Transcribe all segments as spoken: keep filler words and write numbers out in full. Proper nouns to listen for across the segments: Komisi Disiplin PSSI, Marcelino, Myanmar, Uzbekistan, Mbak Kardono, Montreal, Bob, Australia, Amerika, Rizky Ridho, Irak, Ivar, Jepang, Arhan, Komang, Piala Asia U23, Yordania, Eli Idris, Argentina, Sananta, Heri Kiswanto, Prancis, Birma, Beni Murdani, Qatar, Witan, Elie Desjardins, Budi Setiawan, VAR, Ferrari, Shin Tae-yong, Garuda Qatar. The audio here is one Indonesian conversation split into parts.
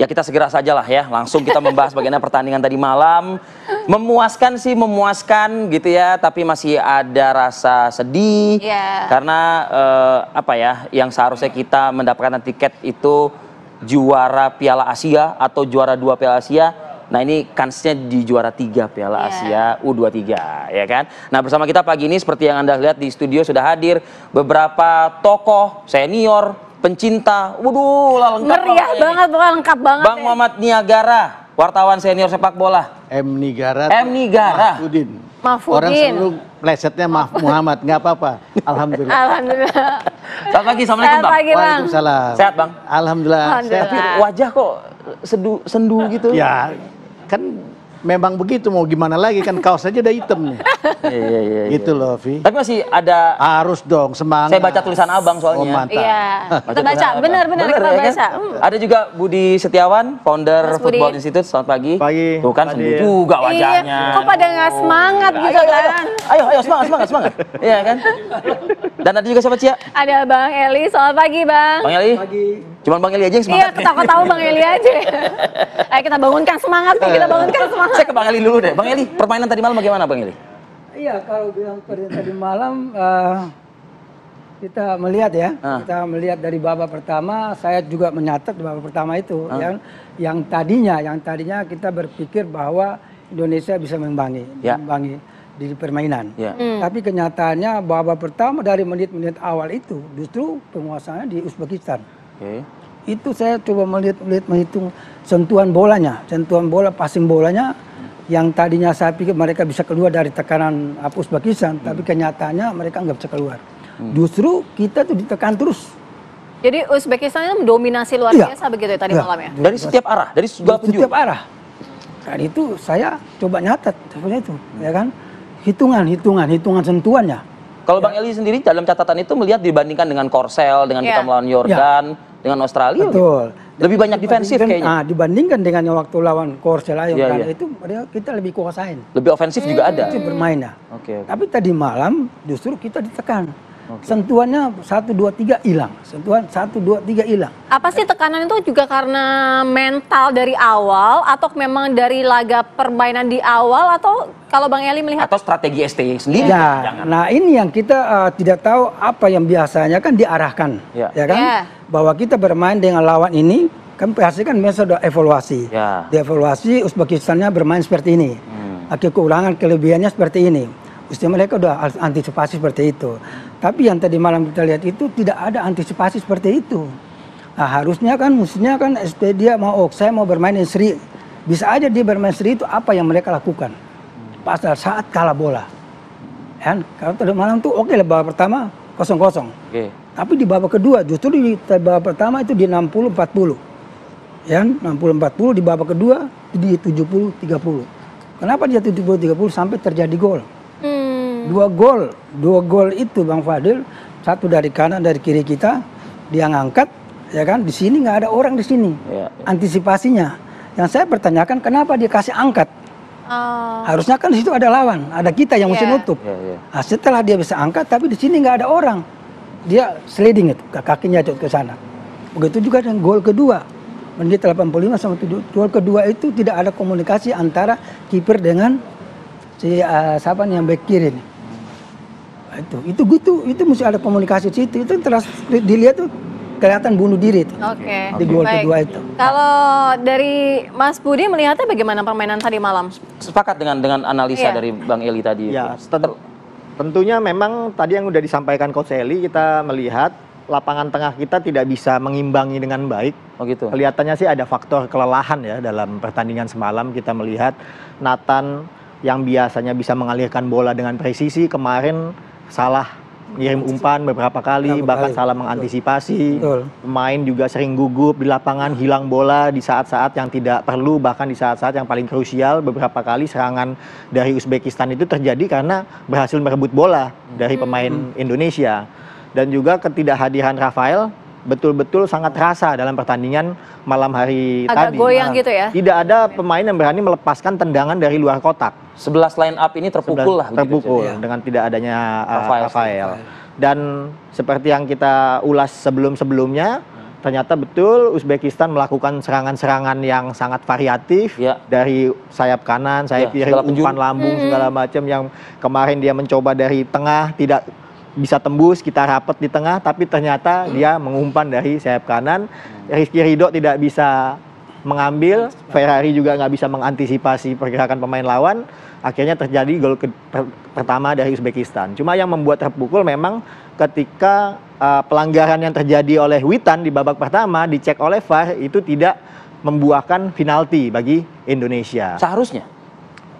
ya kita segera sajalah ya, langsung kita membahas bagaimana pertandingan tadi malam. Memuaskan sih, memuaskan gitu ya, tapi masih ada rasa sedih yeah. karena eh, apa ya, yang seharusnya kita mendapatkan tiket itu juara Piala Asia atau juara dua Piala Asia. Nah ini kansnya di juara tiga Piala yeah. Asia U dua puluh tiga ya kan. Nah bersama kita pagi ini seperti yang Anda lihat di studio sudah hadir beberapa tokoh senior, pencinta. Waduh lah lengkap Meriah banget, banget, banget, lengkap banget. Bang ya. Muhammad Niagara, wartawan senior sepak bola. M. Niagara. M. Niagara. Mahfuddin. Mahfuddin. Orang selalu plesetnya Mah Muhammad, nggak apa-apa. Alhamdulillah. Alhamdulillah. Selamat pagi, Assalamualaikum Bang. Pagi, Bang. Waalaikumsalam. Sehat Bang? Alhamdulillah. Alhamdulillah. Sehat. Tapi wajah kok sedu, sendu gitu. Ya. Kan memang begitu, mau gimana lagi, kan kaos aja udah hitam nih. Iya, iya, iya. Gitu loh, Vi. Tapi masih ada... Harus dong, semangat. Saya baca tulisan abang soalnya. Oh, mantap. Iya, kita baca, benar-benar kita ya, baca. Kan? Hmm. Ada juga Budi Setiawan, founder Mas Football Budi. Institute. Selamat pagi. Pagi. Tuh kan sendu juga wajahnya. Iya, kok pada nggak semangat oh. gitu ayo, kan? Ayo, ayo, semangat, semangat, semangat. Iya kan? Dan ada juga siapa, Cia? Ada Bang Eli, selamat pagi, Bang. Bang Eli? Pagi. Cuman Bang Eli aja yang semangat. Iya, ketawa-ketawa Bang Eli aja. Ayo kita bangunkan semangat, kita bangunkan semangat. Saya ke Bang Eli dulu deh. Bang Eli, permainan tadi malam bagaimana Bang Eli? Iya, kalau bilang permainan tadi malam, uh, kita melihat ya. Uh. Kita melihat dari babak pertama, saya juga menyatet babak pertama itu. Uh. Yang, yang tadinya yang tadinya kita berpikir bahwa Indonesia bisa mengimbangi. Yeah. Mengimbangi di permainan. Yeah. Mm. Tapi kenyataannya babak pertama dari menit-menit awal itu, justru penguasanya di Uzbekistan. Okay. Itu saya coba melihat-lihat menghitung sentuhan bolanya, sentuhan bola, passing bolanya yang tadinya saya pikir mereka bisa keluar dari tekanan Uzbekistan, hmm. tapi kenyataannya mereka nggak bisa keluar. Hmm. Justru kita tuh ditekan terus. Jadi Uzbekistan itu mendominasi luar ya. biasa begitu ya tadi ya. malam ya? Dari setiap arah, dari segala penjuru. Setiap arah. Dan itu saya coba nyatet seperti itu, hmm. ya kan? Hitungan, hitungan, hitungan sentuhannya. Kalau ya. Bang Eli sendiri dalam catatan itu melihat dibandingkan dengan Korsel, dengan ya. kita melawan Yordan. Ya. Dengan Australia, betul. Lebih banyak defensif kayaknya. Nah, dibandingkan dengan yang waktu lawan Korsel Ayam yeah, yeah. itu, kita lebih kuasain. Lebih ofensif hmm. juga ada. Itu bermainnya. Okay, okay. Tapi tadi malam justru kita ditekan. Okay. Sentuhannya satu dua tiga hilang. Sentuhan satu dua tiga hilang. Apa sih tekanan itu juga karena mental dari awal atau memang dari laga permainan di awal atau kalau Bang Eli melihat atau strategi S T Y sendiri? Ya. Nah ini yang kita uh, tidak tahu apa yang biasanya kan diarahkan, ya, ya kan? Yeah. Bahwa kita bermain dengan lawan ini kan pasti kan biasa sudah evaluasi. Yeah. Dievaluasi Uzbekistannya bermain seperti ini. Hmm. Akhir kekurangan kelebihannya seperti ini. Istilah mereka udah antisipasi seperti itu. Tapi yang tadi malam kita lihat itu tidak ada antisipasi seperti itu. Nah, harusnya kan mestinya kan S P dia mau oh, saya mau bermain seri. Bisa aja dia bermain seri itu apa yang mereka lakukan. Pas saat kalah bola. Dan kalau tadi malam tuh oke okay lah babak pertama kosong kosong. Okay. Tapi di babak kedua justru di babak pertama itu di enam puluh empat puluh. Ya, enam puluh empat puluh di babak kedua di tujuh puluh tiga puluh. Kenapa dia tujuh puluh tiga puluh sampai terjadi gol? Dua gol, dua gol itu Bang Fadil, satu dari kanan dari kiri kita, dia ngangkat, ya kan? Di sini nggak ada orang di sini. Ya, ya. Antisipasinya, yang saya pertanyakan kenapa dia kasih angkat? Oh. Harusnya kan di situ ada lawan, ada kita yang mesti yeah. nutup. Yeah, yeah. Nah, setelah dia bisa angkat, tapi di sini nggak ada orang, dia sliding itu, kakinya jatuh ke sana. Begitu juga dengan gol kedua, menit delapan puluh lima sama tujuh. Gol kedua itu tidak ada komunikasi antara kiper dengan si uh, siapa nih yang back kiri nih. itu itu gitu itu mesti ada komunikasi situ, itu terus dilihat tuh kelihatan bunuh diri itu okay. di gol kedua itu. Kalau dari Mas Budi melihatnya bagaimana permainan tadi malam? Sepakat dengan dengan analisa yeah. dari Bang Eli tadi. Ya, tentunya memang tadi yang udah disampaikan Coach Eli, kita melihat lapangan tengah kita tidak bisa mengimbangi dengan baik. Oh gitu. Kelihatannya sih ada faktor kelelahan ya dalam pertandingan semalam, kita melihat Nathan yang biasanya bisa mengalirkan bola dengan presisi kemarin salah ngirim umpan beberapa kali, bahkan salah mengantisipasi. Betul. Pemain juga sering gugup di lapangan, hilang bola di saat-saat yang tidak perlu, bahkan di saat-saat yang paling krusial. Beberapa kali serangan dari Uzbekistan itu terjadi karena berhasil merebut bola dari pemain hmm. Indonesia. Dan juga ketidakhadiran Rafael betul-betul sangat terasa dalam pertandingan malam hari Agak tadi. Agak goyang nah, gitu ya. Tidak ada pemain yang berani melepaskan tendangan dari luar kotak. sebelas line up ini terpukul lah. Terpukul gitu, dengan ya. tidak adanya Rafael. Rafael. Dan seperti yang kita ulas sebelum-sebelumnya, Ternyata betul Uzbekistan melakukan serangan-serangan yang sangat variatif ya. Dari sayap kanan, sayap kiri, ya, umpan lambung, hmm. segala macam. Yang kemarin dia mencoba dari tengah, tidak bisa tembus, kita rapet di tengah. Tapi ternyata hmm. dia mengumpan dari sayap kanan. Rizky Ridho tidak bisa mengambil, Ferrari juga nggak bisa mengantisipasi pergerakan pemain lawan. Akhirnya terjadi gol ke per pertama dari Uzbekistan. Cuma yang membuat terpukul memang ketika uh, pelanggaran yang terjadi oleh Witan di babak pertama dicek oleh V A R itu tidak membuahkan penalti bagi Indonesia. Seharusnya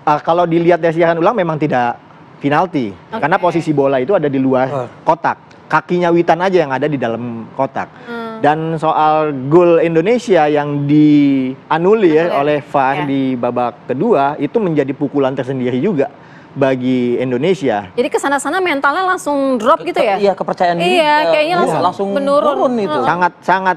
uh, kalau dilihat dari siaran ulang memang tidak penalti, okay. karena posisi bola itu ada di luar uh. kotak. Kakinya Witan aja yang ada di dalam kotak. Hmm. Dan soal gol Indonesia yang dianulir okay. oleh V A R yeah. di babak kedua itu menjadi pukulan tersendiri juga bagi Indonesia. Jadi kesana-sana mentalnya langsung drop gitu ya? Iya, kepercayaan diri. Iya, kayaknya uh, langsung, langsung menurun. menurun itu. Sangat, sangat,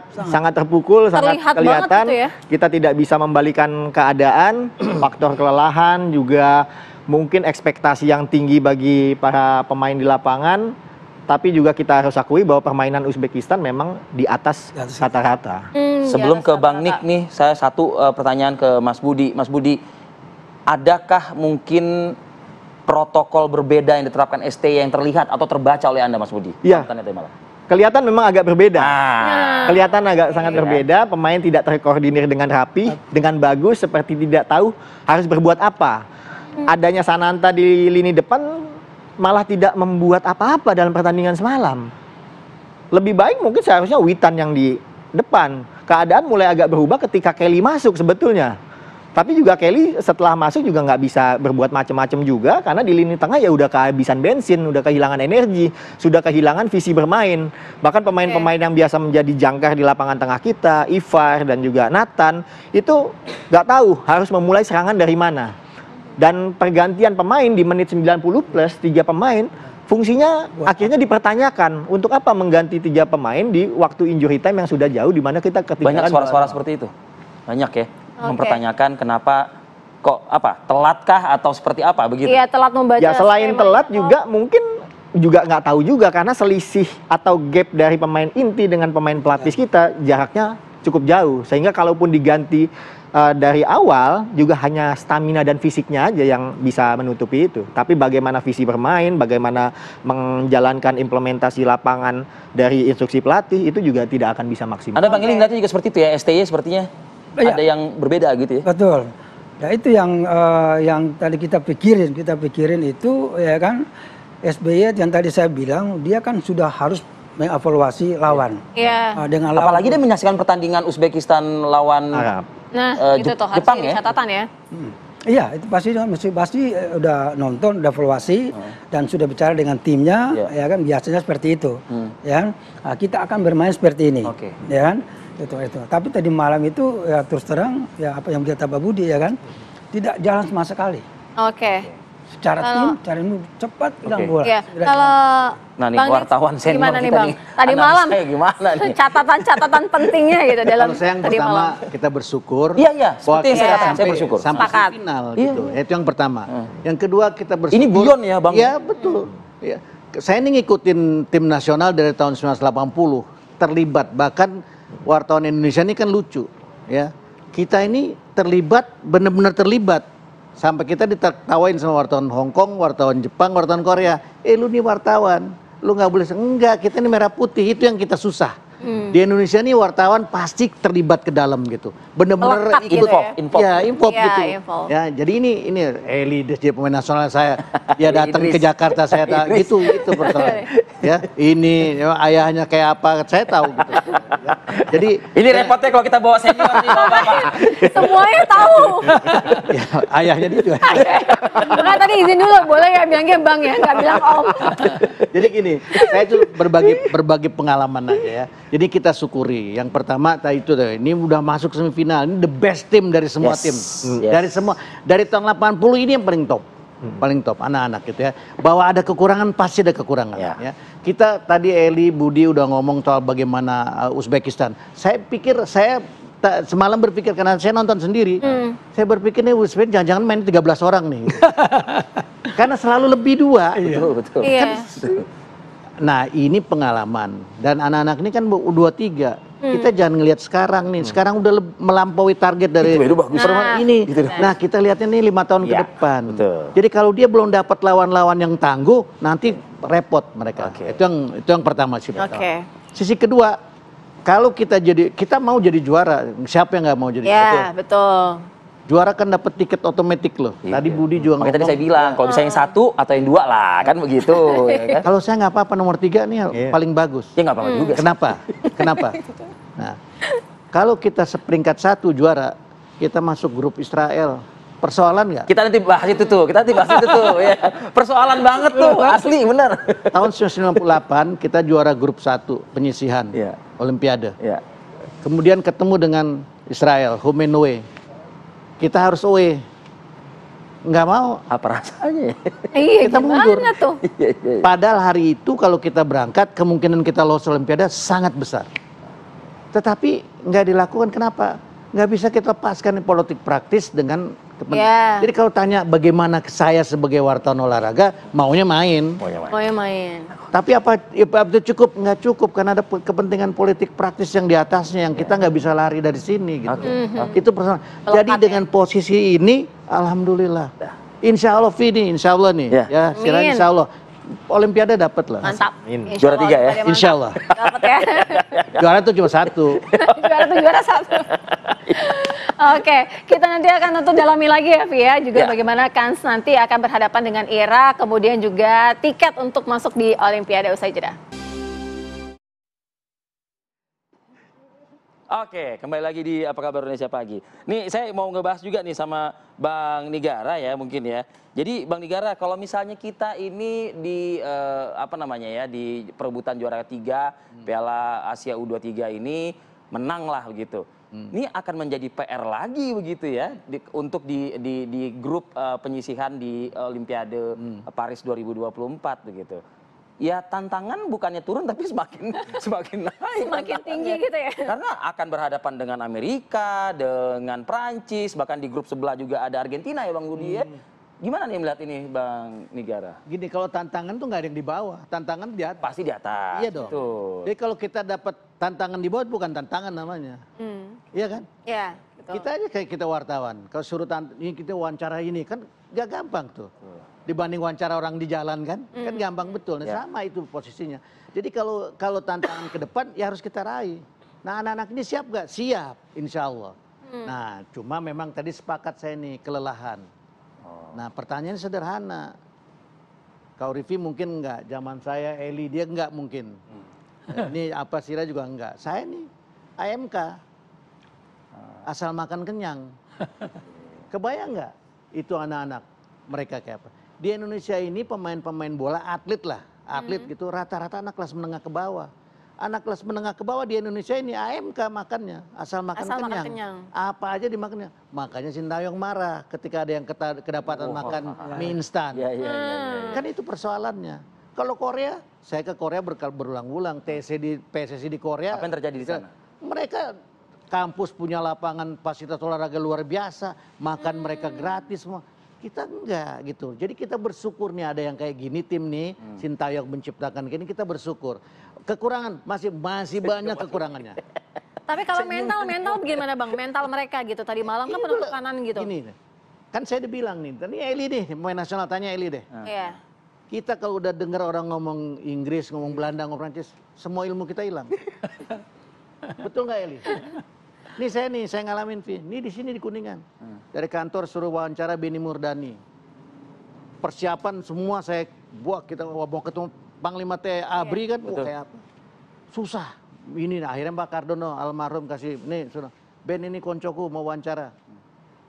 sangat, sangat terpukul, sangat kelihatan. Gitu ya? Kita tidak bisa membalikan keadaan, faktor kelelahan juga mungkin ekspektasi yang tinggi bagi para pemain di lapangan. Tapi juga kita harus akui bahwa permainan Uzbekistan memang di atas rata-rata. Hmm, Sebelum ya, ke Bang Nik nih, saya satu uh, pertanyaan ke Mas Budi. Mas Budi, adakah mungkin protokol berbeda yang diterapkan S T Y yang terlihat atau terbaca oleh Anda, Mas Budi? Iya. Kelihatan memang agak berbeda. Ah. Kelihatan agak sangat berbeda. Pemain tidak terkoordinir dengan rapi, dengan bagus, seperti tidak tahu harus berbuat apa. Hmm. Adanya Sananta di lini depan malah tidak membuat apa-apa dalam pertandingan semalam. Lebih baik mungkin seharusnya Witan yang di depan. Keadaan mulai agak berubah ketika Kelly masuk sebetulnya. Tapi juga Kelly setelah masuk juga nggak bisa berbuat macam-macam juga, karena di lini tengah ya udah kehabisan bensin, udah kehilangan energi, sudah kehilangan visi bermain. Bahkan pemain-pemain yang biasa menjadi jangkar di lapangan tengah kita, Ivar dan juga Nathan, itu nggak tahu harus memulai serangan dari mana. Dan pergantian pemain di menit sembilan puluh plus tiga pemain fungsinya Wah. akhirnya dipertanyakan untuk apa mengganti tiga pemain di waktu injury time yang sudah jauh, di mana kita ketinggalan. Banyak suara-suara seperti itu. Banyak ya, okay. mempertanyakan kenapa kok apa? Telatkah atau seperti apa begitu? Iya, telat membaca. Ya selain telat atau... juga mungkin juga nggak tahu juga, karena selisih atau gap dari pemain inti dengan pemain pelapis ya. kita jaraknya cukup jauh, sehingga kalaupun diganti Uh, dari awal juga hanya stamina dan fisiknya aja yang bisa menutupi itu. Tapi bagaimana visi bermain, bagaimana menjalankan implementasi lapangan dari instruksi pelatih itu juga tidak akan bisa maksimal. Anda Bang Eli nanti juga seperti itu ya, S T Y sepertinya ya. ada yang berbeda gitu ya. Betul. Ya itu yang uh, yang tadi kita pikirin, kita pikirin itu ya kan S B Y yang tadi saya bilang dia kan sudah harus mengevaluasi lawan. Iya. Uh, dengan lawan. Apalagi dia menyaksikan pertandingan Uzbekistan lawan Arab. Nah, uh, itu tuh Jepang ya? Catatan ya. Hmm. Iya, itu pasti pasti, pasti uh, udah nonton, udah evaluasi hmm. dan sudah bicara dengan timnya, yeah. ya kan biasanya seperti itu. Hmm. Ya, nah, kita akan bermain seperti ini. Okay. Ya kan? Itu itu. Tapi tadi malam itu ya terus terang ya apa yang dikatakan Pak Budi ya kan, tidak jalan sama sekali. Oke. Okay. Secara Halo. tim, cara ini cepat hilang okay. bola. Yeah. Kalau nah, nih, Bang wartawan senior gimana nih Bang? Nih, tadi malam catatan-catatan pentingnya gitu dalam Kalau saya yang tadi pertama malam. kita bersyukur. Iya iya. Seperti yang saya katakan, saya bersyukur sampai final iya. gitu. Itu yang pertama. Hmm. Yang kedua kita bersyukur. Ini beyond ya Bang. Iya betul. Hmm. Ya. Saya ini ngikutin tim nasional dari tahun seribu sembilan ratus delapan puluh, terlibat, bahkan wartawan Indonesia ini kan lucu ya. Kita ini terlibat, benar-benar terlibat. Sampai kita ditertawain sama wartawan Hong Kong, wartawan Jepang, wartawan Korea. Eh lu nih wartawan, lu gak boleh, enggak, kita ini merah putih, itu yang kita susah. Hmm. Di Indonesia nih wartawan pasti terlibat ke dalam gitu. Bener-bener ikut info ya, info ya, gitu. Involved. Ya, jadi ini ini Elie Desjardins pemain nasional saya, dia datang ke Jakarta saya tahu gitu gitu persoalan. Ya, ini ya, ayahnya kayak apa saya tahu gitu. Ya. Jadi ini ya, repotnya kalau kita bawa senior nih Bapak. Semuanya tahu. Ya, ayahnya dia juga. Nah, tadi izin dulu boleh ya bilangnya Bang ya, enggak bilang Om. Jadi gini, saya tuh berbagi berbagi pengalaman aja ya. Jadi kita syukuri. Yang pertama tadi itu ini udah masuk semifinal. Ini the best team dari semua yes, tim. Yes. Dari semua dari tahun delapan puluh ini yang paling top. Hmm. Paling top anak-anak gitu ya. Bahwa ada kekurangan pasti ada kekurangan yeah. ya. Kita tadi Eli Budi udah ngomong soal bagaimana uh, Uzbekistan. Saya pikir saya semalam berpikir, karena saya nonton sendiri. Hmm. Saya berpikir nih Uzbekistan jangan-jangan main tiga belas orang nih. Gitu. Karena selalu lebih dua. Iya. Betul, betul. Iya. Kan, nah ini pengalaman, dan anak-anak ini kan U dua puluh tiga Hmm. Kita jangan ngelihat sekarang nih. Sekarang udah melampaui target dari itu, itu bagus. Nah, ini. Gitu. Nah, kita lihatnya nih lima tahun ya, ke depan. Betul. Jadi kalau dia belum dapat lawan-lawan yang tangguh, nanti repot mereka. Okay. Itu yang itu yang pertama sih. Okay. Sisi kedua, kalau kita jadi kita mau jadi juara, siapa yang nggak mau jadi juara? Ya, betul. betul. Juara kan dapat tiket otomatis loh. Iya, tadi iya. Budi juga ngomong. Tadi saya bilang, kalau bisa yang satu atau yang dua lah, kan begitu. Ya kan? Kalau saya nggak apa-apa nomor tiga nih yeah. paling bagus. Ya nggak apa-apa hmm. juga. Kenapa? Kenapa? Nah, kalau kita seperingkat satu juara, kita masuk grup Israel. Persoalan nggak? Kita nanti bahas itu tuh. Kita nanti bahas itu tuh. Ya. Persoalan banget tuh, asli bener. Tahun seribu sembilan ratus sembilan puluh delapan kita juara grup satu penyisihan, yeah. Olimpiade. Yeah. Kemudian ketemu dengan Israel, home and away. Kita harus away, nggak mau. Apa rasanya? Iya, kita mundur. Tuh? Padahal hari itu kalau kita berangkat kemungkinan kita lolos Olimpiade sangat besar. Tetapi nggak dilakukan kenapa? Nggak bisa kita lepaskan politik praktis dengan kepentingan. Yeah. Jadi kalau tanya bagaimana saya sebagai wartawan olahraga maunya main. Maunya main. Maunya main. Tapi apa itu cukup? Nggak cukup karena ada kepentingan politik praktis yang di atasnya yang yeah. kita nggak bisa lari dari sini gitu. Okay. Mm-hmm. Itu persoalan. Jadi dengan posisi ini, alhamdulillah. Insya Allah Vini, Insya Allah nih yeah. ya. Silakan Insya Allah. Olimpiade dapat lah. Mantap. Insya juara tiga ya. Insya Allah. Dapat ya. Juara itu cuma satu. Juara itu juara satu. Oke, kita nanti akan tentu dalami lagi ya, Vi ya. Juga ya. Bagaimana Kans nanti akan berhadapan dengan Irak, kemudian juga tiket untuk masuk di Olimpiade usai jeda. Oke, kembali lagi di Apa Kabar Indonesia Pagi. Nih, saya mau ngebahas juga nih sama Bang Niagara ya mungkin ya. Jadi Bang Niagara, kalau misalnya kita ini di eh, apa namanya ya di perebutan juara ketiga hmm. Piala Asia U dua puluh tiga ini menang lah begitu. Hmm. Ini akan menjadi P R lagi begitu ya di, untuk di di, di grup eh, penyisihan di Olimpiade hmm. Paris dua ribu dua puluh empat begitu. Ya tantangan bukannya turun tapi semakin semakin naik. Semakin tinggi gitu ya. Karena akan berhadapan dengan Amerika, dengan Prancis, bahkan di grup sebelah juga ada Argentina ya Bang Budi. Hmm. Gimana nih melihat ini Bang Niagara? Gini, kalau tantangan tuh nggak ada yang di bawah, tantangan di atas. Pasti di atas. Iya dong. Betul. Jadi kalau kita dapat tantangan di bawah bukan tantangan namanya. Hmm. Iya kan? Iya. Betul. Kita aja kayak kita wartawan, kalau suruh ini kita wawancara ini kan gak gampang tuh. Dibanding wawancara orang di jalan kan, mm. kan gampang betul. Nah, yeah. sama itu posisinya. Jadi kalau kalau tantangan ke depan ya harus kita raih. Nah anak-anak ini siap gak? Siap, insya Allah. Mm. Nah cuma memang tadi sepakat saya nih kelelahan. Oh. Nah pertanyaan sederhana. Kau Rifi mungkin enggak, zaman saya Eli dia enggak mungkin. Mm. Ini apa Sira juga enggak. Saya nih A M K. Asal makan kenyang. Kebayang nggak itu anak-anak mereka kayak apa? Di Indonesia ini pemain-pemain bola atlet lah. Atlet mm-hmm. gitu rata-rata anak kelas menengah ke bawah. Anak kelas menengah ke bawah di Indonesia ini A M K makannya. Asal makan, asal kenyang. makan kenyang. Apa aja dimakannya. Makanya Shin Tae-yong marah ketika ada yang kedapatan oh, makan oh, mie instan. Ya, ya, ya, ya. Kan itu persoalannya. Kalau Korea, saya ke Korea berulang-ulang. T C di P S S I di Korea. Apa yang terjadi di sana? Mereka... Kampus punya lapangan fasilitas olahraga luar biasa, makan hmm. mereka gratis semua. Kita enggak gitu. Jadi kita bersyukur nih ada yang kayak gini tim nih, hmm. Shin Tae-yong menciptakan gini, kita bersyukur. Kekurangan masih masih banyak kekurangannya. Tapi kalau mental-mental gimana Bang? Mental mereka gitu tadi malam kan penuh tekanan gitu. Gini, kan saya udah bilang nih, tadi Eli deh, pemain nasional tanya Eli deh. Iya. Yeah. Kita kalau udah dengar orang ngomong Inggris, ngomong Belanda, ngomong Prancis, semua ilmu kita hilang. Betul nggak Eli? Ini saya nih, saya ngalamin, Vi. Ini di sini di Kuningan. Hmm. Dari kantor suruh wawancara Beni Murdani. Persiapan semua saya buat, kita mau ketemu Panglima T Abri yeah. kan, oh, kayak apa? Susah. Ini nah, akhirnya Mbak Kardono almarhum kasih, nih suruh. Ben ini koncoku mau wawancara.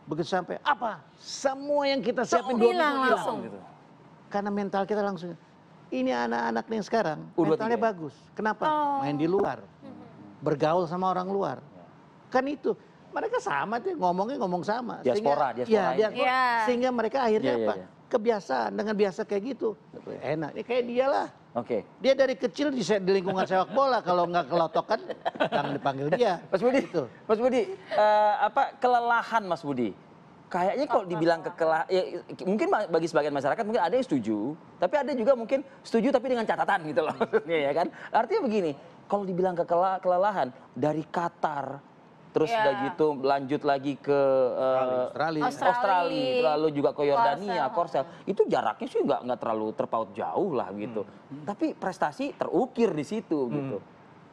Begitu sampai apa? Semua yang kita siapin dua minggu langsung. Gitu. Karena mental kita langsung. Ini anak-anak yang sekarang U dua puluh tiga. Mentalnya bagus. Kenapa? Oh. Main di luar, bergaul sama orang luar. Kan itu mereka sama tuh ngomongnya ngomong sama diaspora, sehingga diaspora ya, diaspora, yeah. sehingga mereka akhirnya yeah, apa yeah, yeah. kebiasaan dengan biasa kayak gitu okay. enak ini kayak dia lah oke okay. dia dari kecil di, di lingkungan sepak bola kalau nggak kelotokan jangan dipanggil dia. Mas Budi itu Mas Budi uh, apa kelelahan Mas Budi kayaknya kalau dibilang kekelahan ya, mungkin bagi sebagian masyarakat mungkin ada yang setuju tapi ada juga mungkin setuju tapi dengan catatan gitu loh maksudnya ya kan artinya begini. kalau dibilang kelelahan dari Qatar, terus yeah. udah gitu lanjut lagi ke uh, Australia. Australia. Australia, lalu juga ke Yordania, Korsel. Korsel. Itu jaraknya sih nggak nggak terlalu terpaut jauh lah gitu. Hmm. Tapi prestasi terukir di situ hmm. gitu.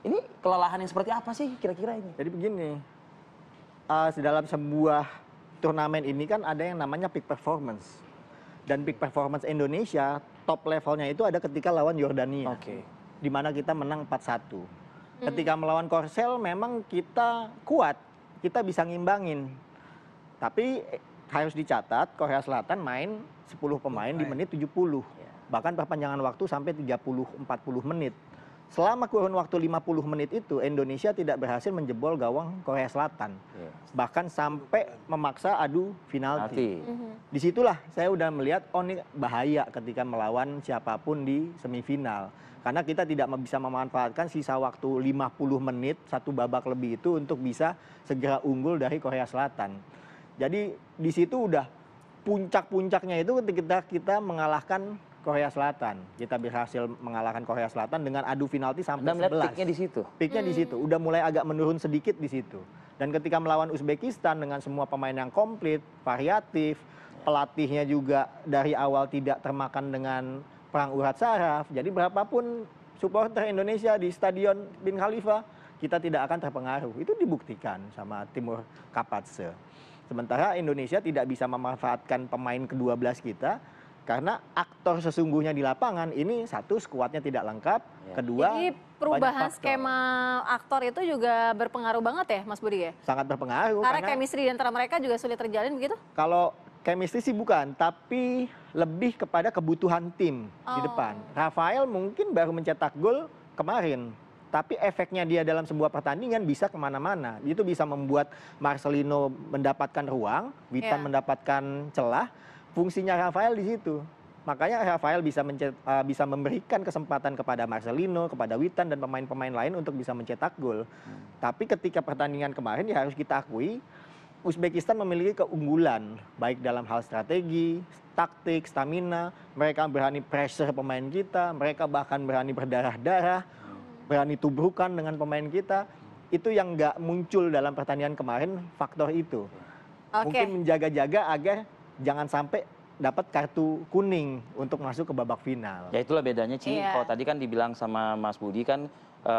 Ini kelelahan yang seperti apa sih kira-kira ini? Jadi begini, uh, dalam sebuah turnamen ini kan ada yang namanya peak performance. Dan peak performance Indonesia top levelnya itu ada ketika lawan Yordania. Oke. Okay. Di mana kita menang empat satu. Ketika melawan Korsel memang kita kuat, kita bisa ngimbangin. Tapi harus dicatat Korea Selatan main sepuluh pemain di menit tujuh puluh. Bahkan perpanjangan waktu sampai tiga puluh sampai empat puluh menit. Selama kurun waktu lima puluh menit itu Indonesia tidak berhasil menjebol gawang Korea Selatan. Bahkan sampai memaksa adu penalti. Disitulah saya udah melihat oh ini bahaya ketika melawan siapapun di semifinal. Karena kita tidak bisa memanfaatkan sisa waktu lima puluh menit, satu babak lebih itu untuk bisa segera unggul dari Korea Selatan. Jadi di situ udah puncak-puncaknya itu ketika kita mengalahkan Korea Selatan. Kita berhasil mengalahkan Korea Selatan dengan adu penalti sampai sebelas. Peaknya di situ. Peaknya di situ. Udah mulai agak menurun sedikit di situ. Dan ketika melawan Uzbekistan dengan semua pemain yang komplit, variatif, pelatihnya juga dari awal tidak termakan dengan perang urat saraf, jadi berapapun supporter Indonesia di Stadion Bin Khalifa, kita tidak akan terpengaruh. Itu dibuktikan sama Timur Kapatse. Sementara Indonesia tidak bisa memanfaatkan pemain kedua belas kita, karena aktor sesungguhnya di lapangan ini satu skuadnya tidak lengkap, ya. Kedua jadi perubahan skema aktor itu juga berpengaruh banget ya Mas Budi ya? Sangat berpengaruh. Karena, karena chemistry di antara mereka juga sulit terjalin begitu? Kalau chemistry sih bukan, tapi lebih kepada kebutuhan tim oh. di depan. Rafael mungkin baru mencetak gol kemarin, tapi efeknya dia dalam sebuah pertandingan bisa kemana-mana. Itu bisa membuat Marcelino mendapatkan ruang, Witan yeah. mendapatkan celah. Fungsinya Rafael di situ. Makanya Rafael bisa mencet, uh, bisa memberikan kesempatan kepada Marcelino, kepada Witan dan pemain-pemain lain untuk bisa mencetak gol. Hmm. Tapi ketika pertandingan kemarin ya harus kita akui, Uzbekistan memiliki keunggulan, baik dalam hal strategi, taktik, stamina. Mereka berani pressure pemain kita, mereka bahkan berani berdarah-darah, berani tubrukan dengan pemain kita. Itu yang nggak muncul dalam pertandingan kemarin, faktor itu. Okay. Mungkin menjaga-jaga agar jangan sampai dapat kartu kuning untuk masuk ke babak final. Ya itulah bedanya, Ci. Yeah. Kalau tadi kan dibilang sama Mas Budi kan,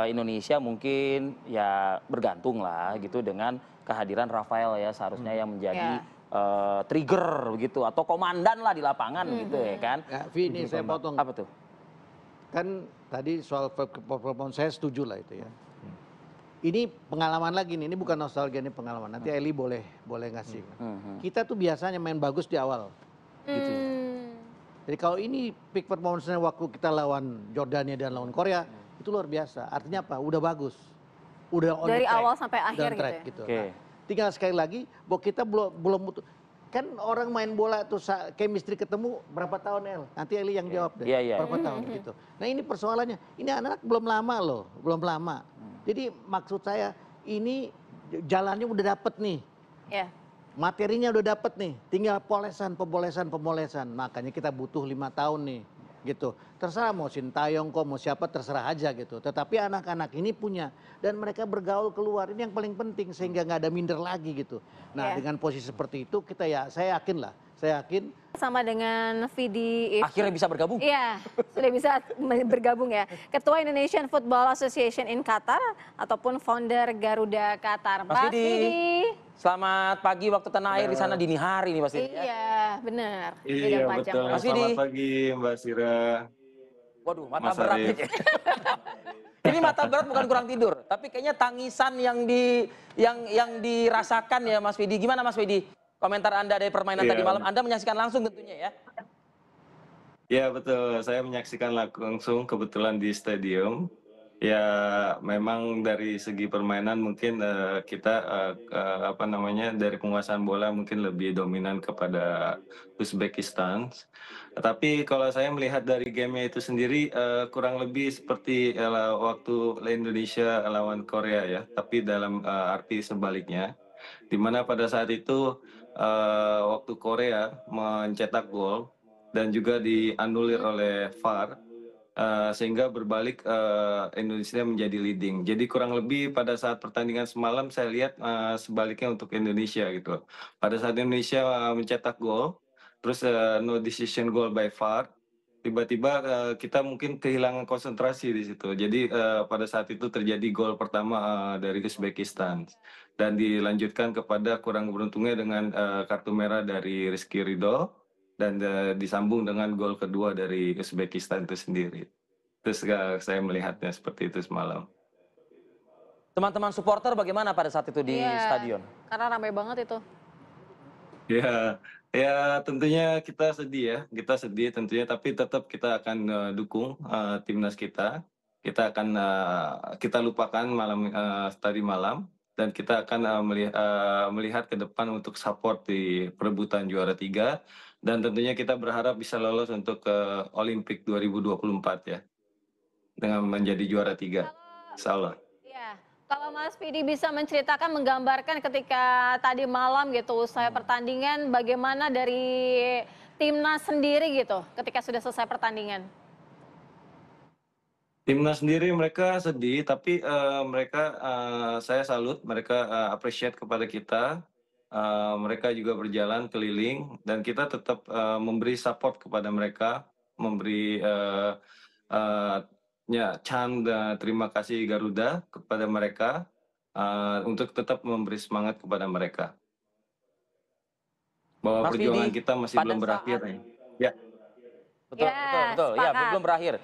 Indonesia mungkin ya bergantung lah gitu dengan kehadiran Rafael ya seharusnya hmm. yang menjadi yeah. uh, trigger begitu atau komandan lah di lapangan mm-hmm. gitu ya kan. Ya, Vini saya potong. Apa tuh? Kan tadi soal performance saya setuju lah itu ya. Hmm. Ini pengalaman lagi nih, ini bukan nostalgia, ini pengalaman. Nanti hmm. Eli boleh boleh ngasih. Hmm. Kita tuh biasanya main bagus di awal. Hmm. Gitu. Jadi kalau ini peak performance-nya waktu kita lawan Yordania dan lawan Korea, itu luar biasa. Artinya apa? Udah bagus. Udah on dari track, awal sampai akhir track, gitu. gitu. Okay. Nah, tinggal sekali lagi, bahwa kita belum belum kan orang main bola tuh chemistry ketemu berapa tahun El? Nanti Eli yang okay. jawab deh. Yeah, yeah. Berapa mm-hmm. tahun gitu. Nah, ini persoalannya. Ini anak belum lama loh, belum lama. Mm. Jadi maksud saya ini jalannya udah dapet nih. Yeah. Materinya udah dapet nih. Tinggal polesan, pembolesan, pembolesan. Makanya kita butuh lima tahun nih. Gitu, terserah mau Shin Tae-yong kok, mau siapa terserah aja gitu. Tetapi anak-anak ini punya dan mereka bergaul keluar, ini yang paling penting sehingga nggak ada minder lagi gitu. Nah yeah. dengan posisi seperti itu kita ya, saya yakin lah, saya yakin. Sama dengan V D I F. Akhirnya bisa bergabung. Iya, sudah bisa bergabung ya. Ketua Indonesian Football Association in Qatar ataupun founder Garuda Qatar. Mas Vidi, selamat pagi waktu tanah air di sana dini hari nih Mas Vidi. Iya, benar. Iya, betul. Mas Vidi. Selamat pagi Mbak Sira. Waduh, mata Mas berat. Ini mata berat bukan kurang tidur, tapi kayaknya tangisan yang di yang yang dirasakan ya Mas Vidi. Gimana Mas Vidi? Komentar Anda dari permainan yeah. tadi malam, Anda menyaksikan langsung tentunya ya? Ya betul, saya menyaksikan langsung kebetulan di stadium. Ya memang dari segi permainan mungkin uh, kita uh, uh, apa namanya dari penguasaan bola mungkin lebih dominan kepada Uzbekistan. Tapi kalau saya melihat dari gamenya itu sendiri uh, kurang lebih seperti uh, waktu Indonesia lawan Korea ya, tapi dalam uh, arti sebaliknya. Dimana pada saat itu uh, waktu Korea mencetak gol dan juga dianulir oleh V A R, Uh, sehingga berbalik uh, Indonesia menjadi leading. Jadi kurang lebih pada saat pertandingan semalam saya lihat uh, sebaliknya untuk Indonesia gitu. Pada saat Indonesia uh, mencetak gol, terus uh, no decision goal by V A R, tiba-tiba uh, kita mungkin kehilangan konsentrasi di situ. Jadi uh, pada saat itu terjadi gol pertama uh, dari Uzbekistan dan dilanjutkan kepada kurang beruntungnya dengan uh, kartu merah dari Rizky Ridho. Dan uh, disambung dengan gol kedua dari Uzbekistan itu sendiri. Terus uh, saya melihatnya seperti itu semalam. Teman-teman supporter bagaimana pada saat itu di yeah, stadion? Karena ramai banget itu. Ya, yeah, ya yeah, tentunya kita sedih ya, kita sedih tentunya. Tapi tetap kita akan uh, dukung uh, timnas kita. Kita akan uh, kita lupakan malam uh, tadi malam. Dan kita akan uh, melihat, uh, melihat ke depan untuk support di perebutan juara tiga. Dan tentunya kita berharap bisa lolos untuk ke uh, Olimpik dua ribu dua puluh empat ya. Dengan menjadi juara tiga. Insya Allah. Ya, kalau Mas Pidi bisa menceritakan, menggambarkan ketika tadi malam gitu. Usai pertandingan bagaimana dari timnas sendiri gitu. Ketika sudah selesai pertandingan. Timnas sendiri mereka sedih, tapi uh, mereka uh, saya salut, mereka uh, appreciate kepada kita. Uh, mereka juga berjalan keliling dan kita tetap uh, memberi support kepada mereka, memberi uh, uh, ya canda terima kasih Garuda kepada mereka uh, untuk tetap memberi semangat kepada mereka. Bahwa Mas perjuangan Bidi, kita masih belum berakhir saat... ya. Betul, yes, betul, betul. Ya, belum berakhir.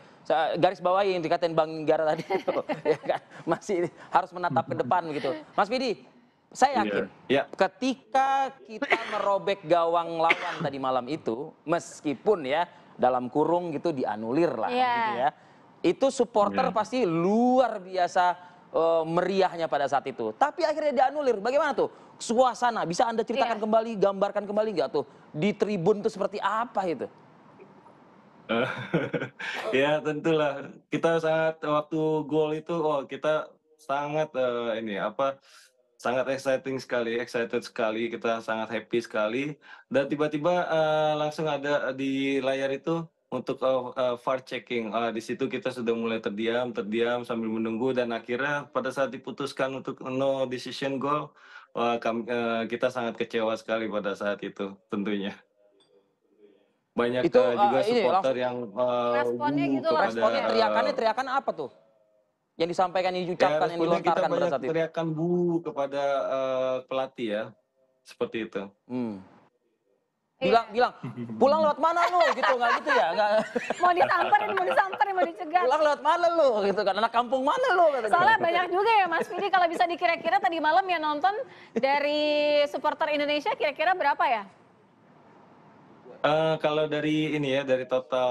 Garis bawahi yang dikatain Bang Niagara tadi itu, ya kan? Masih harus menatap ke depan gitu. Mas Bidi, saya yakin yeah. Yeah. ketika kita merobek gawang lawan tadi malam itu, meskipun ya dalam kurung gitu dianulir lah, yeah. gitu ya. Itu supporter yeah. pasti luar biasa uh, meriahnya pada saat itu. Tapi akhirnya dianulir. Bagaimana tuh suasana? Bisa Anda ceritakan yeah. kembali, gambarkan kembali nggak tuh di tribun tuh seperti apa itu? Ya tentulah kita sangat waktu gol itu oh kita sangat uh, ini apa sangat exciting sekali excited sekali kita sangat happy sekali dan tiba-tiba uh, langsung ada di layar itu untuk uh, uh, V A R checking uh, di situ kita sudah mulai terdiam terdiam sambil menunggu dan akhirnya pada saat diputuskan untuk no decision goal uh, kami, uh, kita sangat kecewa sekali pada saat itu tentunya. Banyak itu, uh, juga supporter ini, yang uh, responnya gitu lah. Responnya teriakannya teriakan apa tuh? Yang disampaikan, yang diucapkan, ya, yang dilontarkan pada saat itu. Teriakan bu kepada uh, pelatih ya, seperti itu. Hmm. Bilang, iya. bilang, pulang lewat mana lu? Gitu, nggak gitu ya? Nggak. Mau disamperin, mau disamperin, mau dicegat. Pulang lewat mana lu? Gitu kan, anak kampung mana lu? Soalnya banyak juga ya Mas Pidi, kalau bisa dikira-kira tadi malam ya nonton dari supporter Indonesia kira-kira berapa ya? Uh, kalau dari ini ya, dari total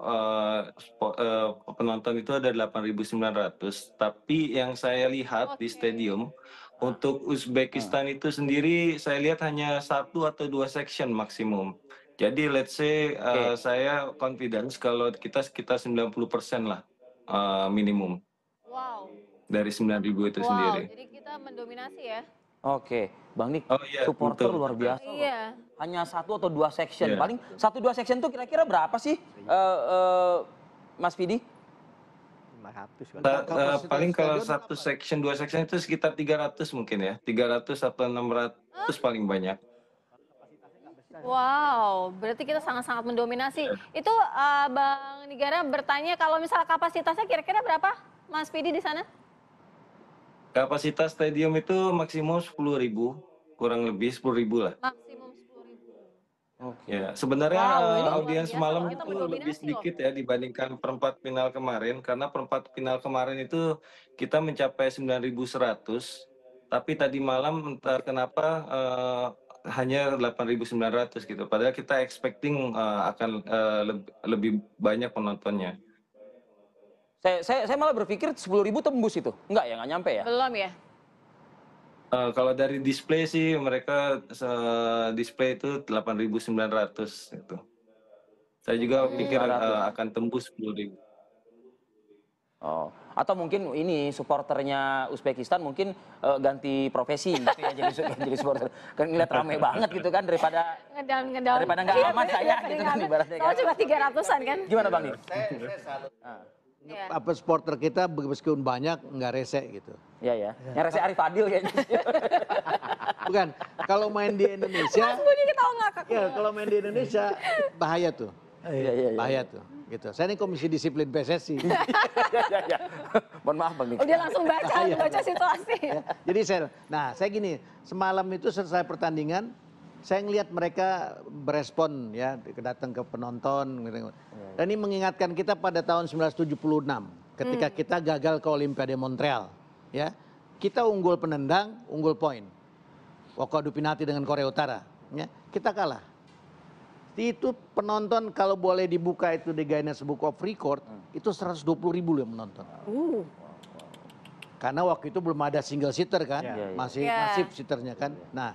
uh, uh, penonton itu ada delapan ribu sembilan ratus. Tapi yang saya lihat okay. di stadium, untuk Uzbekistan uh. itu sendiri saya lihat hanya satu atau dua section maksimum. Jadi let's say uh, okay. saya confidence kalau kita sekitar sembilan puluh persen lah uh, minimum. Wow. Dari sembilan ribu itu wow. sendiri. Jadi kita mendominasi ya? Oke, Bang Nik, oh, iya, supporter betul. Luar biasa. Iya. Hanya satu atau dua section, iya. paling satu dua section tuh kira-kira berapa sih, uh, uh, Mas Pidi? lima ratus. Nah, uh, paling kalau satu apa? Section, dua section itu sekitar tiga ratus mungkin ya, tiga ratus atau enam ratus huh? paling banyak. Wow, berarti kita sangat-sangat mendominasi. Itu uh, Bang Niagara bertanya kalau misal kapasitasnya kira-kira berapa, Mas Pidi di sana? Kapasitas stadium itu maksimum sepuluh ribu, kurang lebih sepuluh ribu lah. Maksimum sepuluh ribu. Oke. Ya, sebenarnya wow, audiens malam itu lebih sedikit loh. Ya dibandingkan perempat final kemarin, karena perempat final kemarin itu kita mencapai sembilan ribu seratus, tapi tadi malam entah kenapa uh, hanya delapan ribu sembilan ratus gitu. Padahal kita expecting uh, akan uh, lebih, lebih banyak penontonnya. Saya, saya, saya malah berpikir sepuluh ribu tembus itu. Enggak ya, nggak nyampe ya? Belum ya? Uh, kalau dari display sih, mereka uh, display itu delapan ribu sembilan ratus itu. Saya juga pikir uh, akan tembus sepuluh ribu. Oh. Atau mungkin ini supporternya Uzbekistan mungkin uh, ganti profesi gitu ya, jadi, jadi supporter. Kan ngeliat rame banget gitu kan, daripada ngedown, ngedown. daripada nggak aman saya gitu kan ibaratnya. Kalau cuma tiga ratusan kan. Gimana Bang Nih? Saya, saya selalu. Ah. Yeah. Apa supporter kita meskipun banyak nggak rese gitu. Iya ya. ya. Yang rese Arif Adil kayaknya. Bukan. Kalau main di Indonesia. Ya, kalau main di Indonesia bahaya tuh. Iya iya. Bahaya tuh. Gitu. Saya ini komisi disiplin P S S I. ya, ya. Mohon maaf Bang Nih. Udah langsung baca baca situasi. Ya. Jadi saya, nah saya gini, semalam itu selesai pertandingan. Saya ngelihat mereka berespon ya, datang ke penonton. Dan ini mengingatkan kita pada tahun seribu sembilan ratus tujuh puluh enam ketika hmm. kita gagal ke Olimpiade Montreal, ya. Kita unggul penendang, unggul poin. Waktu adu penalti dengan Korea Utara, ya. Kita kalah. Itu penonton kalau boleh dibuka itu di Guinness Book of Record, hmm. itu seratus dua puluh ribu yang menonton. Uh. Karena waktu itu belum ada single seater kan, yeah. masih yeah. masif seaternya kan. Nah,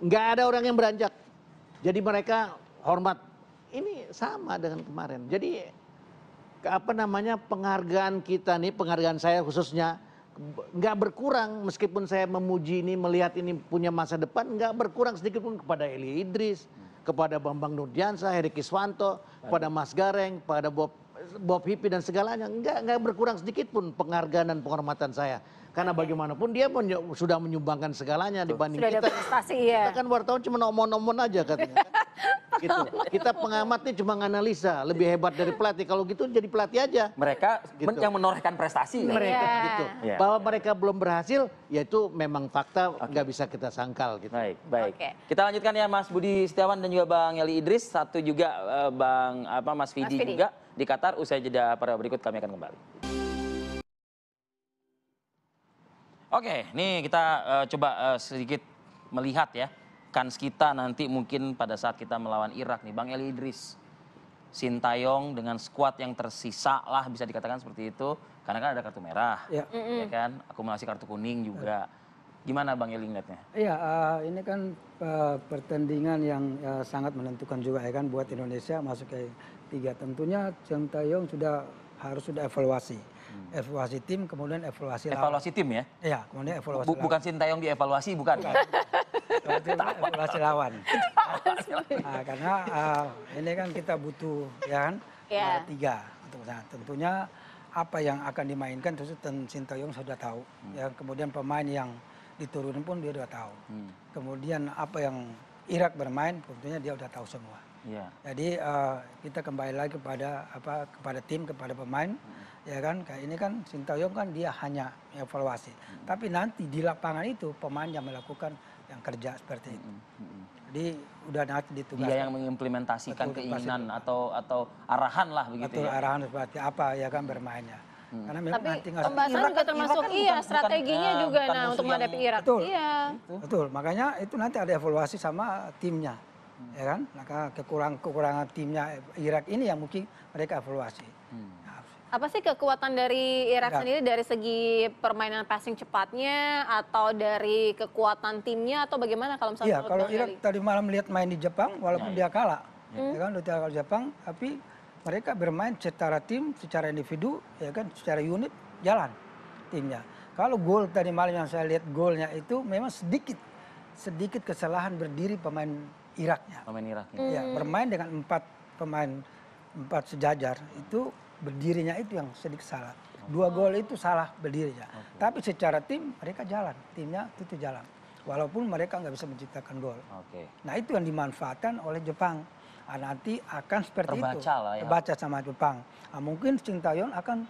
nggak ada orang yang beranjak. Jadi mereka hormat. Ini sama dengan kemarin. Jadi apa namanya penghargaan kita nih, penghargaan saya khususnya nggak berkurang meskipun saya memuji ini, melihat ini punya masa depan, nggak berkurang sedikit pun kepada Eli Idris, kepada Bambang Nurdiansyah, Heri Kiswanto, kepada Mas Gareng, kepada Bob Bob Hippie dan segalanya, nggak nggak berkurang sedikit pun penghargaan dan penghormatan saya. Karena bagaimanapun dia men sudah menyumbangkan segalanya dibanding sudah kita. Prestasi, ya. Kita kan wartawan cuma omon-omon aja katanya. Kan? Gitu. Kita pengamatnya cuma nganalisa, lebih hebat dari pelatih. Kalau gitu jadi pelatih aja. Mereka gitu. Yang menorehkan prestasi. Mereka yeah. gitu. Yeah. Bahwa mereka belum berhasil, yaitu memang fakta nggak okay. bisa kita sangkal. Gitu. Baik, baik. Okay. Kita lanjutkan ya Mas Budi Setiawan dan juga Bang Eli Idris. Satu juga uh, Bang apa Mas Fidi juga di Qatar. Usai jeda para berikut kami akan kembali. Oke, nih kita uh, coba uh, sedikit melihat ya kans kita nanti mungkin pada saat kita melawan Irak nih, Bang Eli Idris. Shin Tae-yong dengan skuad yang tersisa lah bisa dikatakan seperti itu, karena kan ada kartu merah, ya, ya kan, akumulasi kartu kuning juga. Gimana Bang Eli ngeliatnya? Iya, uh, ini kan uh, pertandingan yang uh, sangat menentukan juga ya kan buat Indonesia masuk ke tiga. Tentunya Shin Tae-yong sudah harus sudah evaluasi. Evaluasi tim, kemudian evaluasi Evaluasi lawan. tim ya? Iya, kemudian evaluasi Bukan lawan. Shin Tae-yong dievaluasi, bukan? Bukan. Evaluasi lawan. Nah, karena uh, ini kan kita butuh, ya kan, yeah. uh, tiga. Nah, tentunya apa yang akan dimainkan, terus Shin Tae-yong sudah tahu. Hmm. Ya, kemudian pemain yang diturunkan pun dia sudah tahu. Hmm. Kemudian apa yang Irak bermain, tentunya dia sudah tahu semua. Yeah. Jadi uh, kita kembali lagi kepada, apa, kepada tim, kepada pemain. Hmm. Ya kan, kayak ini kan Shin Tae-yong kan dia hanya evaluasi. Hmm. Tapi nanti di lapangan itu pemain yang melakukan yang kerja seperti itu. Hmm. Hmm. Jadi udah nanti ditugaskan. Dia yang mengimplementasikan betul, keinginan itu. atau atau arahan lah begitu atau ya. Arahan seperti apa ya kan bermainnya. Hmm. Karena memang nanti pembahasan juga termasuk Irak kan iya bukan, strateginya bukan, juga bukan nah untuk menghadapi Irak. Betul, iya. Betul. Betul, makanya itu nanti ada evaluasi sama timnya. Hmm. Ya kan, maka kekurangan-kekurangan timnya Irak ini yang mungkin mereka evaluasi. Hmm. Apa sih kekuatan dari Irak sendiri dari segi permainan passing cepatnya atau dari kekuatan timnya atau bagaimana kalau misalnya? Iya, kalau Irak Eli? Tadi malam lihat main di Jepang walaupun ya, ya. dia kalah, ya, ya kan udah kalah Jepang, tapi mereka bermain secara tim, secara individu, ya kan, secara unit jalan timnya. Kalau gol tadi malam yang saya lihat golnya itu memang sedikit, sedikit kesalahan berdiri pemain Iraknya. Pemain Iraknya. Ya, hmm. bermain dengan empat pemain empat sejajar itu. Berdirinya itu yang sedikit salah. Dua gol itu salah berdirinya. Okay. Tapi secara tim mereka jalan. Timnya itu jalan. Walaupun mereka nggak bisa menciptakan gol. Okay. Nah itu yang dimanfaatkan oleh Jepang. Nah, nanti akan seperti Terbaca itu. Lah ya. Terbaca sama Jepang. Nah, mungkin Shin Tae-yong akan,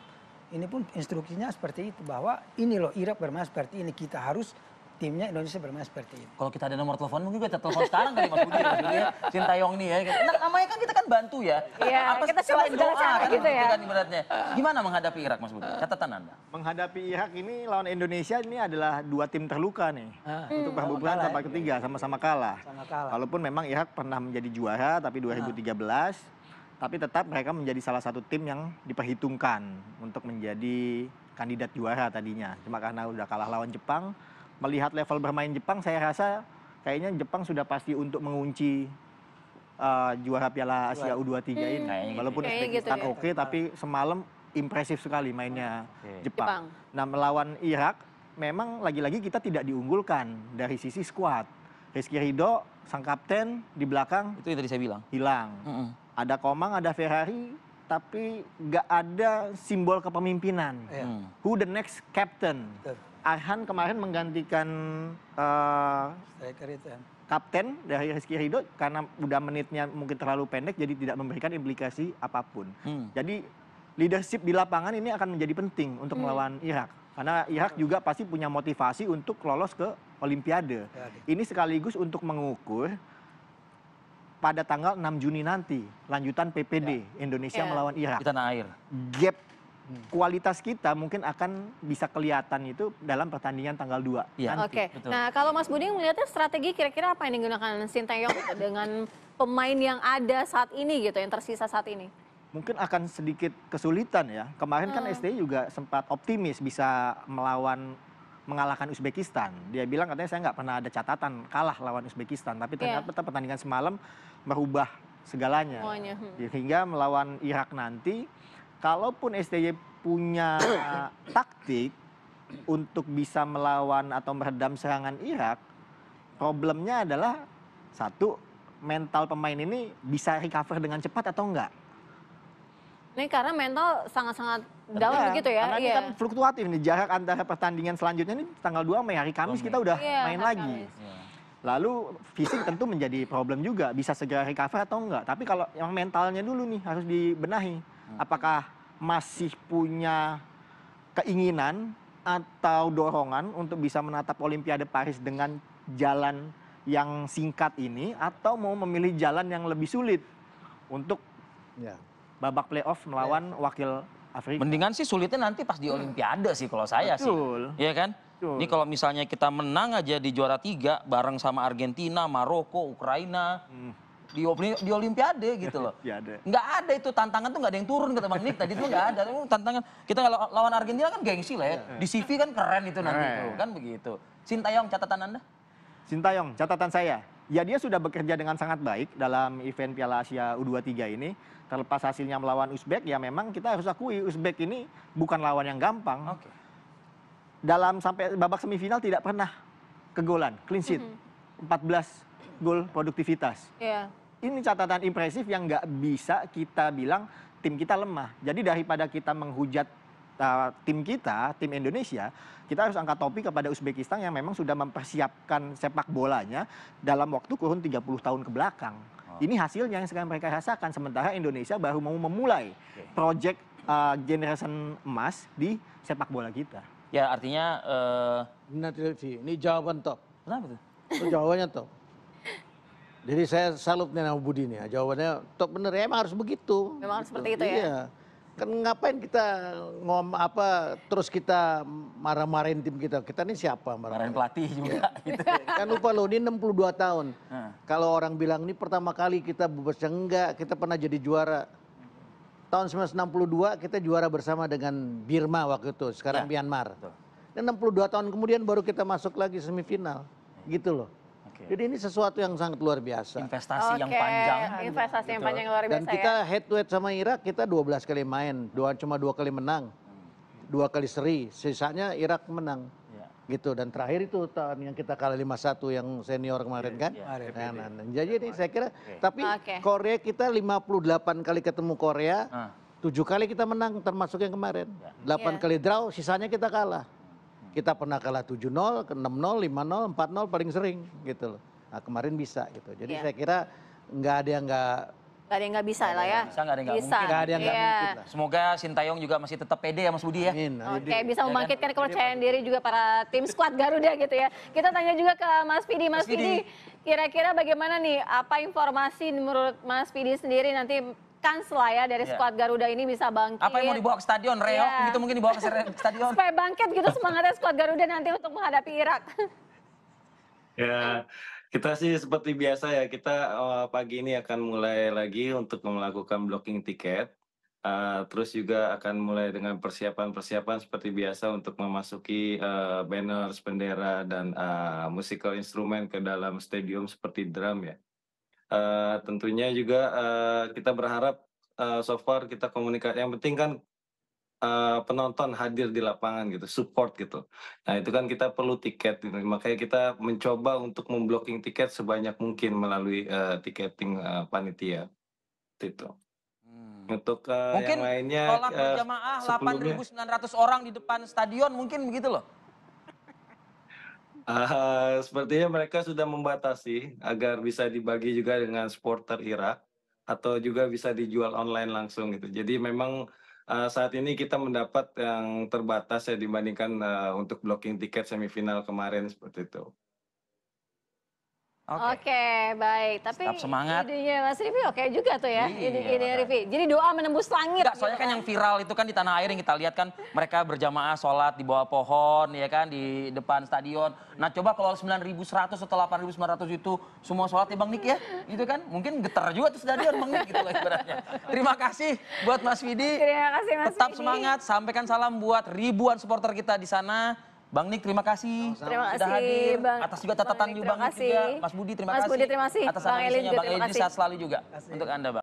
ini pun instruksinya seperti itu. Bahwa ini loh Irak bermain seperti ini. Kita harus timnya Indonesia bermain seperti ini. Kalau kita ada nomor telepon mungkin kita telepon sekarang kali Mas Budi ya. Shin Tae-yong nih ya. Nah, namanya kan kita kan bantu ya. Iya, kita selain doa kan gitu ya. Ibaratnya. Gimana menghadapi Irak Mas Budi? Catatan Anda. Menghadapi Irak ini lawan Indonesia ini adalah dua tim terluka nih. Ah. Untuk hmm. perebutan tempat ketiga sama-sama kalah. Sama kalah. Walaupun memang Irak pernah menjadi juara tapi dua ribu tiga belas ah. tapi tetap mereka menjadi salah satu tim yang diperhitungkan untuk menjadi kandidat juara tadinya. Cuma karena udah kalah lawan Jepang. Melihat level bermain Jepang, saya rasa kayaknya Jepang sudah pasti untuk mengunci uh, juara Piala Asia U dua puluh tiga ini. Hmm. Walaupun Uzbekistan gitu, ya. oke, okay, tapi semalam impresif sekali mainnya okay. Jepang. Jepang. Nah, melawan Irak memang lagi-lagi kita tidak diunggulkan dari sisi skuad. Rizky Ridho, sang kapten di belakang. Itu yang tadi saya bilang. Hilang. Mm-hmm. Ada Komang, ada Ferrari, tapi nggak ada simbol kepemimpinan. Mm. Who the next captain? Betul. Arhan kemarin menggantikan uh, kapten dari Rizky Ridho karena udah menitnya mungkin terlalu pendek, jadi tidak memberikan implikasi apapun. Mm. Jadi leadership di lapangan ini akan menjadi penting untuk mm. melawan Irak. Karena Irak juga pasti punya motivasi untuk lolos ke Olimpiade. Ini sekaligus untuk mengukur pada tanggal enam Juni nanti lanjutan P P D ya. Indonesia ya. Melawan Irak. Di tanah air. Gap kualitas kita mungkin akan bisa kelihatan itu dalam pertandingan tanggal dua ya. Nanti. Oke. Betul. Nah, kalau Mas Budi melihatnya strategi kira-kira apa yang digunakan Shin Tae-yong dengan pemain yang ada saat ini gitu, yang tersisa saat ini? Mungkin akan sedikit kesulitan ya. Kemarin hmm. kan S T I juga sempat optimis bisa melawan mengalahkan Uzbekistan. Dia bilang katanya saya nggak pernah ada catatan kalah lawan Uzbekistan. Tapi ternyata yeah. pertandingan semalam merubah segalanya. Semuanya. Sehingga melawan Irak nanti, kalaupun S T Y punya taktik untuk bisa melawan atau meredam serangan Irak, problemnya adalah satu, mental pemain ini bisa recover dengan cepat atau enggak. Ini karena mental sangat-sangat dalam ya, begitu ya? Karena yeah. ini kan fluktuatif nih, jarak antara pertandingan selanjutnya ini tanggal dua Mei, hari Kamis kita udah yeah, main lagi. Yeah. Lalu fisik tentu menjadi problem juga, bisa segera recover atau enggak. Tapi kalau yang mentalnya dulu nih harus dibenahi. Apakah masih punya keinginan atau dorongan untuk bisa menatap Olimpiade Paris dengan jalan yang singkat ini, atau mau memilih jalan yang lebih sulit untuk... Yeah. babak playoff melawan wakil Afrika. Mendingan sih sulitnya nanti pas di Olimpiade sih kalau saya Betul. sih. Iya kan? Betul. Ini kalau misalnya kita menang aja di juara tiga bareng sama Argentina, Maroko, Ukraina. Hmm. Di, di Olimpiade gitu loh. Nggak ada itu tantangan tuh nggak ada yang turun kata Bang Nick tadi tuh nggak ada. Tantangan kita lawan Argentina kan gengsi lah ya. Di C V kan keren itu nanti tuh kan begitu. Shin Tae-yong catatan Anda? Shin Tae-yong catatan saya. Ya dia sudah bekerja dengan sangat baik dalam event Piala Asia U dua puluh tiga ini. Terlepas hasilnya melawan Uzbek, ya memang kita harus akui Uzbek ini bukan lawan yang gampang. Okay. Dalam sampai babak semifinal tidak pernah kegolan, clean sheet. Mm-hmm. empat belas gol produktivitas. Yeah. Ini catatan impresif yang nggak bisa kita bilang tim kita lemah. Jadi daripada kita menghujat Uh, tim kita, tim Indonesia, kita harus angkat topi kepada Uzbekistan yang memang sudah mempersiapkan sepak bolanya dalam waktu kurun tiga puluh tahun ke belakang. Oh. Ini hasilnya yang sekarang mereka rasakan. Sementara Indonesia baru mau memulai okay. proyek uh, generation emas di sepak bola kita. Ya artinya... Uh... Ini jawaban top. Kenapa tuh? Itu jawabannya top. Jadi saya salut nih sama Budi nih. Jawabannya top bener. Ya, emang harus begitu. Memang harus seperti itu ya? Iya. Kan ngapain kita ngom apa terus kita marah-marahin tim kita. Kita ini siapa marah-marahin? Marahin pelatih juga. Gitu. Kan lupa loh, ini enam puluh dua tahun. Hmm. Kalau orang bilang ini pertama kali kita bersaing, enggak, kita pernah jadi juara. Tahun seribu sembilan ratus enam puluh dua kita juara bersama dengan Birma waktu itu, sekarang ya. Myanmar. Dan enam puluh dua tahun kemudian baru kita masuk lagi semifinal. Gitu loh. Okay. Jadi ini sesuatu yang sangat luar biasa. Investasi okay. yang panjang. Investasi gitu. Yang panjang luar biasa. Dan kita ya? head to head sama Irak kita dua belas kali main, dua cuma dua kali menang, dua kali seri, sisanya Irak menang. Yeah. Gitu dan terakhir itu tahun yang kita kalah lima satu yang senior kemarin yeah, kan. Yeah. Nah, nah, nah. Jadi ini saya kira okay. tapi okay. Korea kita lima puluh delapan kali ketemu Korea, uh. tujuh kali kita menang termasuk yang kemarin. Yeah. delapan yeah. kali draw, sisanya kita kalah. Kita pernah kalah tujuh nol, enam nol, lima nol, empat nol paling sering gitu loh. Nah kemarin bisa gitu. Jadi yeah. saya kira nggak ada yang nggak... Nggak ada yang nggak bisa lah ya. Bisa, nggak ada yang nggak mungkin. Nggak ada yang nggak yeah. mungkin lah. Semoga Shin Tae-yong juga masih tetap pede ya Mas Budi ya. Amin. Oke, okay, bisa membangkitkan kepercayaan diri juga para tim skuad Garuda gitu ya. Kita tanya juga ke Mas Pidi. Mas, Mas Pidi, kira-kira bagaimana nih? Apa informasi menurut Mas Pidi sendiri nanti... Kans lah ya dari yeah. skuad Garuda ini bisa bangkit. Apa yang mau dibawa ke stadion, reok yeah. gitu mungkin dibawa ke stadion. Supaya bangkit gitu semangatnya skuad Garuda nanti untuk menghadapi Irak. Ya, kita sih seperti biasa ya, kita uh, pagi ini akan mulai lagi untuk melakukan blocking tiket. Uh, terus juga akan mulai dengan persiapan-persiapan seperti biasa untuk memasuki uh, banner, bendera, dan uh, musical instrumen ke dalam stadium seperti drum ya. Uh, tentunya juga uh, kita berharap uh, so far kita komunikasi. Yang penting kan uh, penonton hadir di lapangan gitu, support gitu. Nah itu kan kita perlu tiket gitu. Makanya kita mencoba untuk memblocking tiket sebanyak mungkin melalui uh, tiketing uh, panitia itu. Hmm. Untuk uh, mungkin yang lainnya tolak uh, berjamaah delapan ribu sembilan ratus orang di depan stadion mungkin begitu loh. Uh, sepertinya mereka sudah membatasi agar bisa dibagi juga dengan supporter Irak atau juga bisa dijual online langsung gitu. Jadi memang uh, saat ini kita mendapat yang terbatas ya dibandingkan uh, untuk blocking tiket semifinal kemarin seperti itu. Oke, okay. okay, baik. Tapi idenya Mas Rifi oke juga tuh ya, iya, ide Rifi. Jadi doa menembus langit. Enggak, soalnya gitu kan, kan yang viral itu kan di tanah air yang kita lihat kan mereka berjamaah sholat di bawah pohon, ya kan, di depan stadion. Nah coba kalau sembilan ribu seratus atau delapan ribu sembilan ratus itu semua sholat ya Bang Nik ya, gitu kan. Mungkin getar juga tuh stadion Bang Nik gitu loh ibaratnya. Terima kasih buat Mas Widi. Terima kasih Mas Tetap Widi. Semangat, sampaikan salam buat ribuan supporter kita di sana. Bang Nik, terima kasih. Terima sudah kasih, hadir. Bang, atas juga catatan Bang Nik juga. Mas Budi, terima Mas kasih. Mas Budi, terima kasih. Atas Bang Eli, terima kasih. Bang Eli, sehat selalu juga. Untuk Anda, Bang.